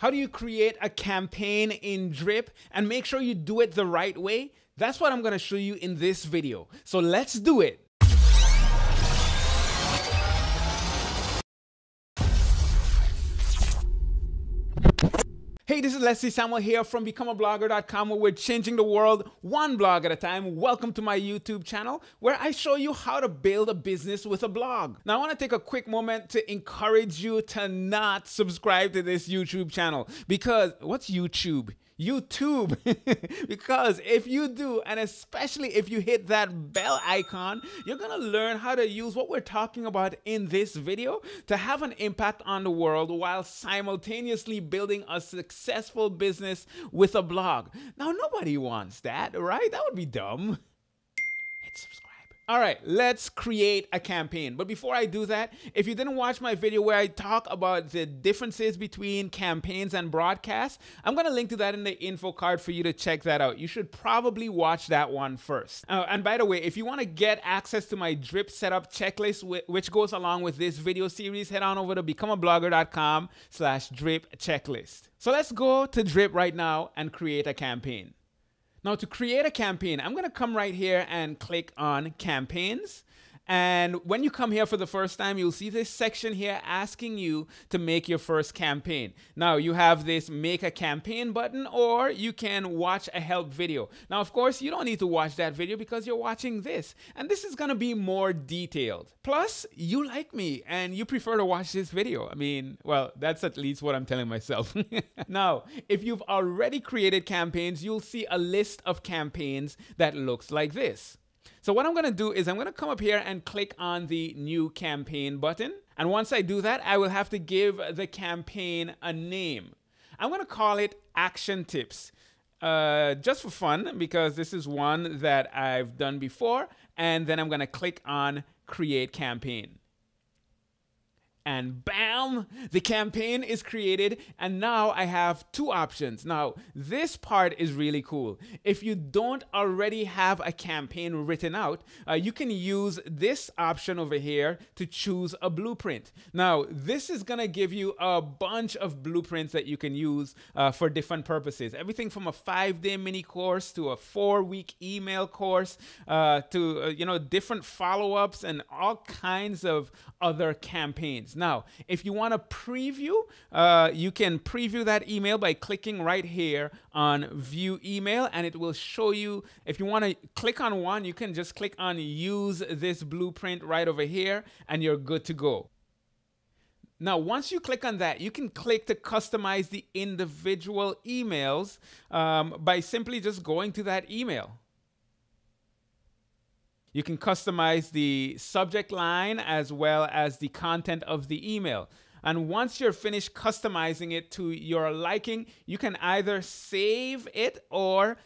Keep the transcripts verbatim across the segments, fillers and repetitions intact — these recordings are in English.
How do you create a campaign in Drip and make sure you do it the right way? That's what I'm gonna show you in this video. So let's do it. Hey, this is Leslie Samuel here from become a blogger dot com, where we're changing the world one blog at a time. Welcome to my YouTube channel, where I show you how to build a business with a blog. Now, I want to take a quick moment to encourage you to not subscribe to this YouTube channel, because what's YouTube? YouTube. Because if you do, and especially if you hit that bell icon, you're gonna learn how to use what we're talking about in this video to have an impact on the world while simultaneously building a successful business with a blog. Now, nobody wants that, right? That would be dumb. Hit subscribe. All right, let's create a campaign. But before I do that, if you didn't watch my video where I talk about the differences between campaigns and broadcasts, I'm gonna link to that in the info card for you to check that out. You should probably watch that one first. Uh, and by the way, if you wanna get access to my Drip setup checklist, which goes along with this video series, head on over to become a blogger dot com slash drip checklist. So let's go to Drip right now and create a campaign. Now, to create a campaign, I'm gonna come right here and click on campaigns. And when you come here for the first time, you'll see this section here asking you to make your first campaign. Now, you have this make a campaign button, or you can watch a help video. Now, of course, you don't need to watch that video because you're watching this, and this is gonna be more detailed. Plus, you like me and you prefer to watch this video. I mean, well, that's at least what I'm telling myself. Now, if you've already created campaigns, you'll see a list of campaigns that looks like this. So what I'm gonna do is I'm gonna come up here and click on the new campaign button. And once I do that, I will have to give the campaign a name. I'm gonna call it Action Tips, uh, just for fun, because this is one that I've done before. And then I'm gonna click on Create Campaign. And bam, the campaign is created, and now I have two options. Now, this part is really cool. If you don't already have a campaign written out, uh, you can use this option over here to choose a blueprint. Now, this is gonna give you a bunch of blueprints that you can use uh, for different purposes. Everything from a five-day mini course to a four-week email course uh, to uh, you know, different follow-ups and all kinds of other campaigns. Now, if you want to preview, uh, you can preview that email by clicking right here on View Email, and it will show you. If you want to click on one, you can just click on Use This Blueprint right over here, and you're good to go. Now, once you click on that, you can click to customize the individual emails um, by simply just going to that email. You can customize the subject line as well as the content of the email. And once you're finished customizing it to your liking, you can either save it or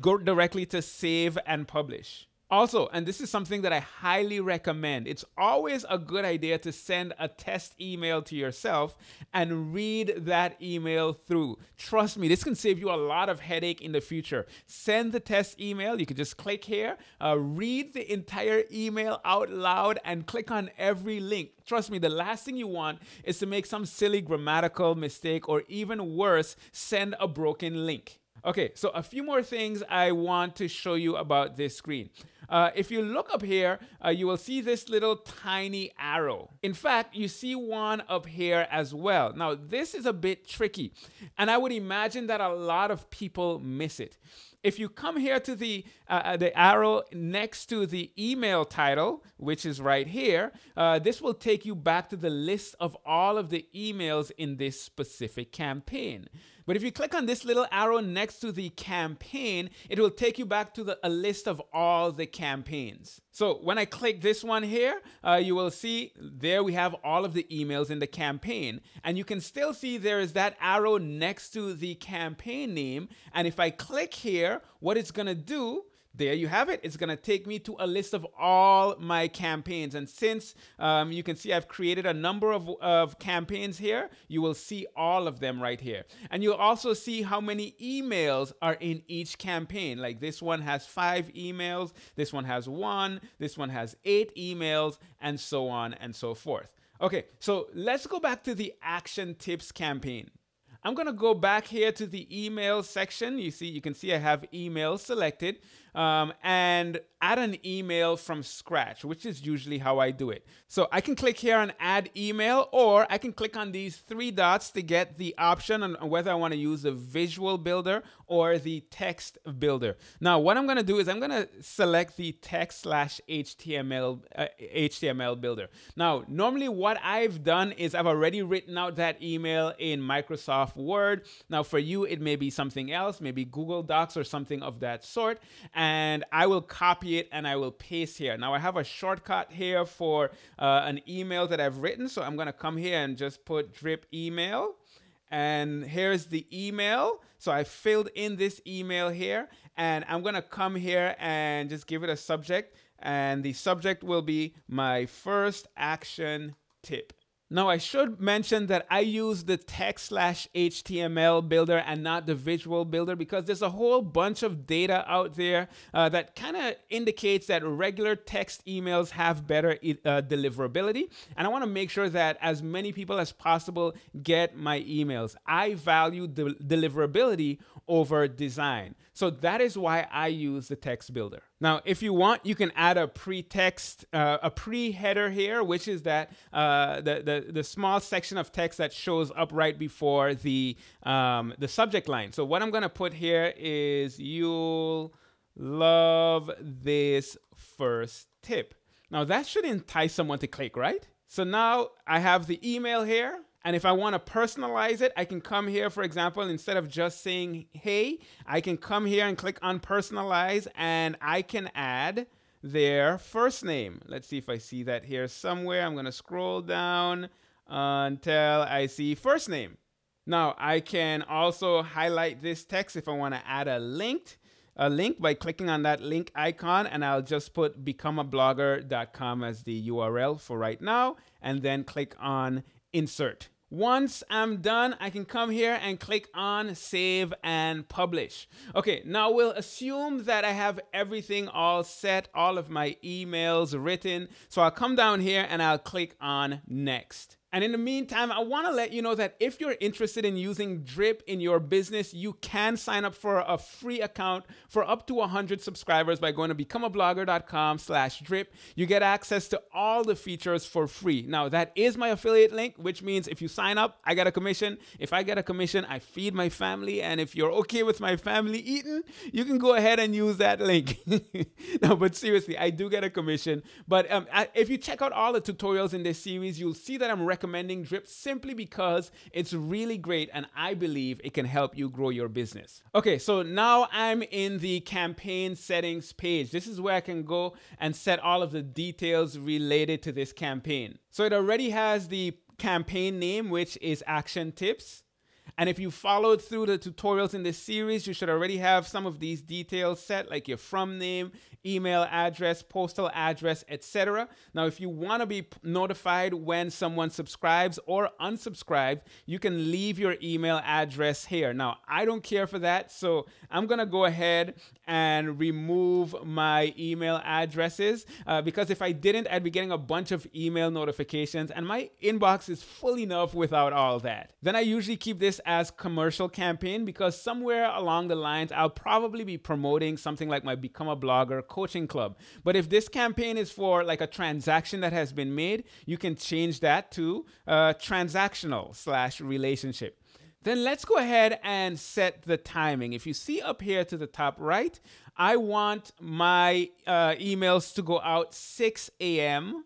go directly to save and publish. Also, and this is something that I highly recommend, it's always a good idea to send a test email to yourself and read that email through. Trust me, this can save you a lot of headache in the future. Send the test email. You can just click here, uh, read the entire email out loud, and click on every link. Trust me, the last thing you want is to make some silly grammatical mistake, or even worse, send a broken link. Okay, so a few more things I want to show you about this screen. Uh, if you look up here, uh, you will see this little tiny arrow. In fact, you see one up here as well. Now, this is a bit tricky, and I would imagine that a lot of people miss it. If you come here to the, uh, the arrow next to the email title, which is right here, uh, this will take you back to the list of all of the emails in this specific campaign. But if you click on this little arrow next to the campaign, it will take you back to the, a list of all the campaigns. So when I click this one here, uh, you will see there we have all of the emails in the campaign. And you can still see there is that arrow next to the campaign name. And if I click here, what it's gonna do, there you have it. It's gonna take me to a list of all my campaigns. And since um, you can see I've created a number of, of campaigns here, you will see all of them right here. And you'll also see how many emails are in each campaign. Like this one has five emails, this one has one, this one has eight emails, and so on and so forth. Okay, so let's go back to the Action Tips campaign. I'm going to go back here to the email section. You see, you can see I have email selected um, and add an email from scratch, which is usually how I do it. So I can click here on add email, or I can click on these three dots to get the option on whether I want to use the visual builder or the text builder. Now, what I'm going to do is I'm going to select the text slash H T M L, uh, H T M L builder. Now, normally what I've done is I've already written out that email in Microsoft Word. Now for you, it may be something else, maybe Google Docs or something of that sort. And I will copy it and I will paste here. Now I have a shortcut here for uh, an email that I've written. So I'm going to come here and just put drip email. And here's the email. So I filled in this email here, and I'm going to come here and just give it a subject. And the subject will be my first action tip. Now I should mention that I use the text slash H T M L builder and not the visual builder because there's a whole bunch of data out there uh, that kind of indicates that regular text emails have better e uh, deliverability. And I want to make sure that as many people as possible get my emails. I value de deliverability over design. So that is why I use the text builder. Now, if you want, you can add a pre-text, uh, a pre-header here, which is that uh, the, the the small section of text that shows up right before the um, the subject line. So what I'm gonna put here is you'll love this first tip. Now that should entice someone to click, right? So now I have the email here. And if I want to personalize it, I can come here, for example, instead of just saying, hey, I can come here and click on personalize, and I can add their first name. Let's see if I see that here somewhere. I'm going to scroll down until I see first name. Now I can also highlight this text if I want to add a link. A link by clicking on that link icon, and I'll just put become a blogger dot com as the U R L for right now, and then click on insert. Once I'm done, I can come here and click on save and publish. Okay, now we'll assume that I have everything all set, all of my emails written. So I'll come down here and I'll click on next. And in the meantime, I want to let you know that if you're interested in using Drip in your business, you can sign up for a free account for up to one hundred subscribers by going to become a blogger dot com slash drip. You get access to all the features for free. Now, that is my affiliate link, which means if you sign up, I get a commission. If I get a commission, I feed my family. And if you're okay with my family eating, you can go ahead and use that link. No, but seriously, I do get a commission. But um, I, if you check out all the tutorials in this series, you'll see that I'm recommending recommending Drip simply because it's really great and I believe it can help you grow your business. Okay, so now I'm in the campaign settings page. This is where I can go and set all of the details related to this campaign. So it already has the campaign name, which is Action Tips. And if you followed through the tutorials in this series, you should already have some of these details set, like your from name, email address, postal address, et cetera. Now, if you want to be notified when someone subscribes or unsubscribes, you can leave your email address here. Now, I don't care for that, so I'm going to go ahead and remove my email addresses uh, because if I didn't, I'd be getting a bunch of email notifications and my inbox is full enough without all that. Then I usually keep this as commercial campaign because somewhere along the lines, I'll probably be promoting something like my Become a Blogger coaching club. But if this campaign is for like a transaction that has been made, you can change that to uh, transactional slash relationship. Then let's go ahead and set the timing. If you see up here to the top right, I want my uh, emails to go out six A M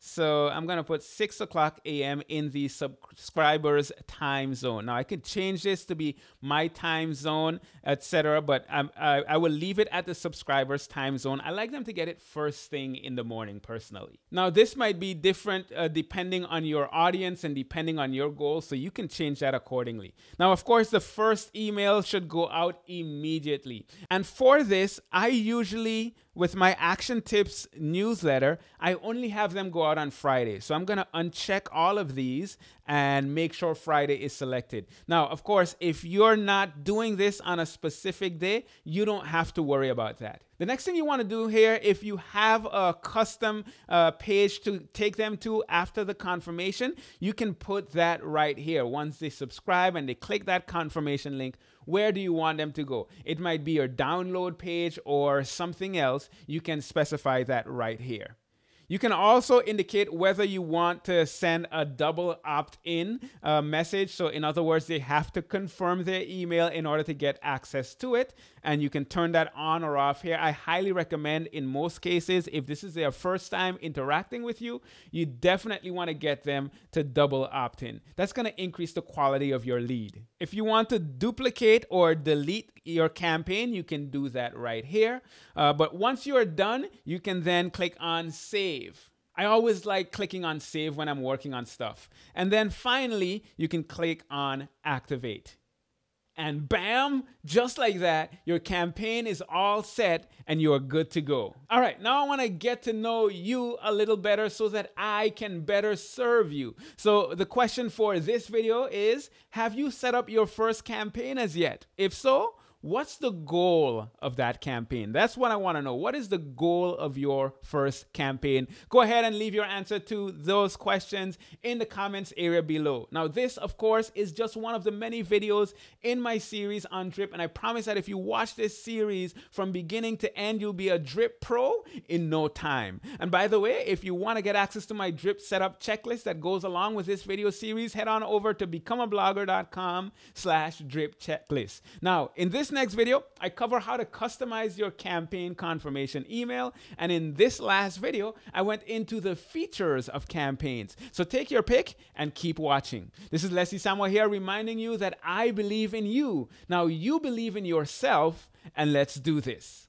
So I'm going to put six o'clock A M in the subscriber's time zone. Now I could change this to be my time zone, et cetera. But I'm, I, I will leave it at the subscriber's time zone. I like them to get it first thing in the morning personally. Now this might be different uh, depending on your audience and depending on your goals. So you can change that accordingly. Now, of course, the first email should go out immediately. And for this, I usually with my Action Tips newsletter, I only have them go out on Friday. So I'm going to uncheck all of these and make sure Friday is selected. Now, of course, if you're not doing this on a specific day, you don't have to worry about that. The next thing you want to do here, if you have a custom uh, page to take them to after the confirmation, you can put that right here. Once they subscribe and they click that confirmation link, where do you want them to go? It might be your download page or something else. You can specify that right here. You can also indicate whether you want to send a double opt-in uh, message. So in other words, they have to confirm their email in order to get access to it. And you can turn that on or off here. I highly recommend in most cases, if this is their first time interacting with you, you definitely want to get them to double opt-in. That's going to increase the quality of your lead. If you want to duplicate or delete your campaign, you can do that right here. Uh, but once you are done, you can then click on Save. I always like clicking on save when I'm working on stuff. And then finally, you can click on activate. And bam, just like that, your campaign is all set and you're good to go. All right, now I wanna get to know you a little better so that I can better serve you. So the question for this video is, have you set up your first campaign as yet? If so, what's the goal of that campaign? That's what I want to know. What is the goal of your first campaign? Go ahead and leave your answer to those questions in the comments area below. Now, this, of course, is just one of the many videos in my series on drip. And I promise that if you watch this series from beginning to end, you'll be a drip pro in no time. And by the way, if you want to get access to my drip setup checklist that goes along with this video series, head on over to become a blogger dot com slash drip checklist. Now, in this next video, I cover how to customize your campaign confirmation email. And in this last video, I went into the features of campaigns. So take your pick and keep watching. This is Leslie Samuel here reminding you that I believe in you. Now you believe in yourself, and let's do this.